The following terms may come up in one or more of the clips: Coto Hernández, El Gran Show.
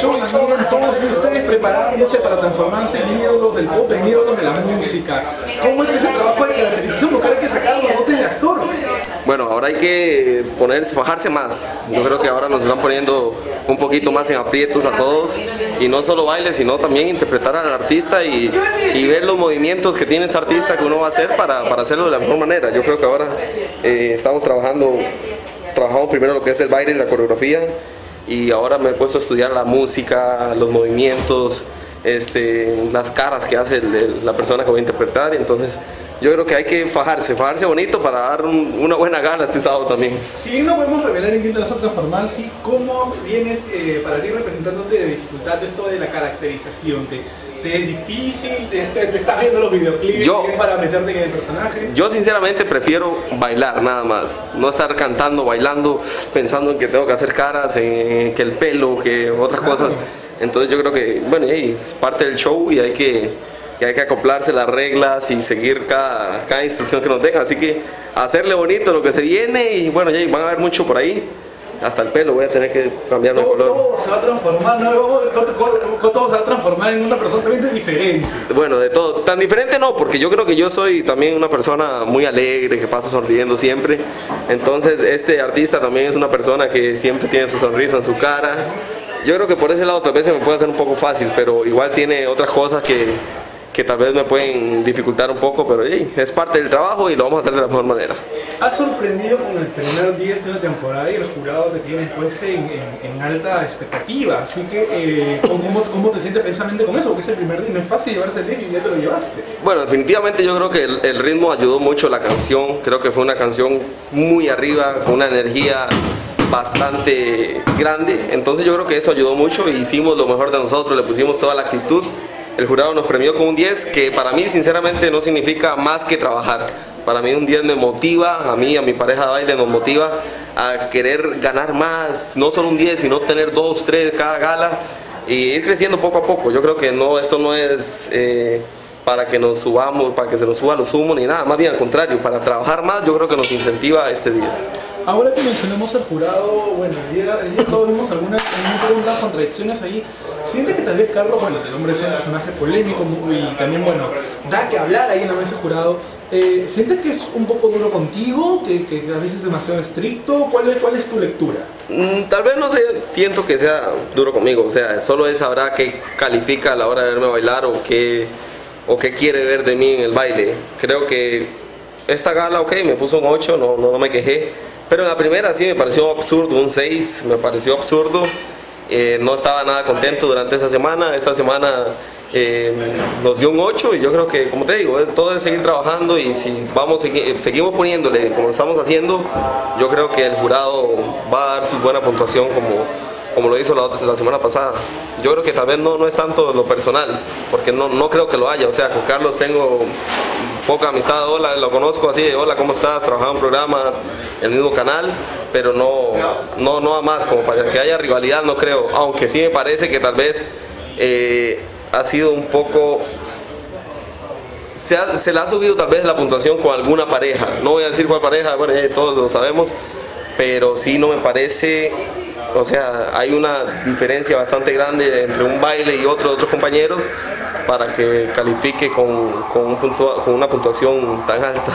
Show lograron todos ustedes preparándose para transformarse en ídolos del pop, en ídolos de la música. ¿Cómo es ese trabajo de caracterización? Porque hay que sacar los botes de actor. Bueno, ahora hay que fajarse más. Yo creo que ahora nos están poniendo un poquito más en aprietos a todos. Y no solo baile, sino también interpretar al artista y ver los movimientos que tiene ese artista que uno va a hacer para hacerlo de la mejor manera. Yo creo que ahora estamos trabajamos primero lo que es el baile y la coreografía, y ahora me he puesto a estudiar la música, los movimientos, las caras que hace la persona que voy a interpretar. Y entonces yo creo que hay que fajarse bonito para dar una buena gana este sábado también. Si bien no podemos revelar en qué te vas a transformar, ¿sí? ¿Cómo vienes para ti representándote de dificultad de esto de la caracterización? ¿Te es difícil? ¿Te estás viendo los videoclips para meterte en el personaje? Yo sinceramente prefiero bailar nada más, no estar cantando, bailando, pensando en que tengo que hacer caras, en que el pelo, que otras cosas. Entonces yo creo que, bueno, es parte del show y hay que acoplarse las reglas y seguir cada instrucción que nos dejan, así que hacerle bonito lo que se viene. Y bueno, ya van a ver mucho por ahí, hasta el pelo voy a tener que cambiarlo de color. Todo se va a transformar, todo se va a transformar en una persona totalmente diferente. Bueno, de todo, tan diferente no, porque yo creo que yo soy también una persona muy alegre, que pasa sonriendo siempre. Entonces este artista también es una persona que siempre tiene su sonrisa en su cara. Yo creo que por ese lado tal vez se me puede hacer un poco fácil, pero igual tiene otras cosas que tal vez me pueden dificultar un poco, pero hey, es parte del trabajo y lo vamos a hacer de la mejor manera. ¿Has sorprendido con el primer 10 de la temporada y el jurado te tiene pues en alta expectativa? Así que, ¿cómo te sientes precisamente con eso? Porque es el primer 10, no es fácil llevarse el 10 y ya te lo llevaste. Bueno, definitivamente yo creo que el ritmo ayudó mucho la canción. Creo que fue una canción muy arriba, con una energía bastante grande. Entonces yo creo que eso ayudó mucho y hicimos lo mejor de nosotros, le pusimos toda la actitud. El jurado nos premió con un 10, que para mí sinceramente no significa más que trabajar. Para mí un 10 me motiva, a mí y a mi pareja de baile nos motiva a querer ganar más, no solo un 10, sino tener 2, 3 cada gala y ir creciendo poco a poco. Yo creo que no, esto no es para que nos subamos, para que se nos suba los humos ni nada, más bien al contrario, para trabajar más yo creo que nos incentiva este 10. Ahora que mencionamos al jurado, bueno, el día todos vimos algunas contradicciones ahí. ¿Sientes que tal vez Carlos, bueno, el hombre es un personaje polémico y también, bueno, da que hablar ahí en la mesa del jurado? ¿Sientes que es un poco duro contigo, que a veces es demasiado estricto? ¿Cuál es tu lectura? Tal vez no sé, siento que sea duro conmigo, o sea, solo él sabrá qué califica a la hora de verme bailar o qué quiere ver de mí en el baile. Creo que esta gala, ok, me puso un 8, no me quejé, pero en la primera sí me pareció absurdo, un 6, me pareció absurdo. No estaba nada contento durante esa semana. Esta semana nos dio un 8 y yo creo que, como te digo, todo es seguir trabajando, y si seguimos poniéndole como lo estamos haciendo, yo creo que el jurado va a dar su buena puntuación como lo hizo la semana pasada. Yo creo que tal vez no es tanto lo personal, porque no creo que lo haya. O sea, con Carlos tengo poca amistad, hola, lo conozco así, hola, ¿cómo estás? Trabajaba en un programa, el mismo canal, pero no a más, como para que haya rivalidad, no creo. Aunque sí me parece que tal vez ha sido un poco... Se le ha subido tal vez la puntuación con alguna pareja. No voy a decir cuál pareja, bueno, ya todos lo sabemos, pero sí no me parece... O sea, hay una diferencia bastante grande entre un baile y otro de otros compañeros para que califique con una puntuación tan alta.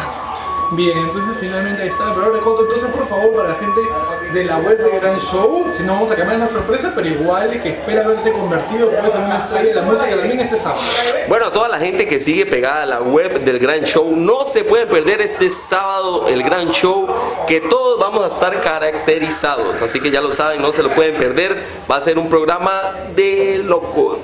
Bien, entonces finalmente ahí está el programa de Coto. Entonces, por favor, para la gente de la web de Gran Show, si no vamos a cambiar la sorpresa, pero igual que espera haberte convertido pues en una estrella de la música también este sábado. Bueno, a toda la gente que sigue pegada a la web del Gran Show, no se pueden perder este sábado el Gran Show, que todos vamos a estar caracterizados, así que ya lo saben, no se lo pueden perder, va a ser un programa de locos.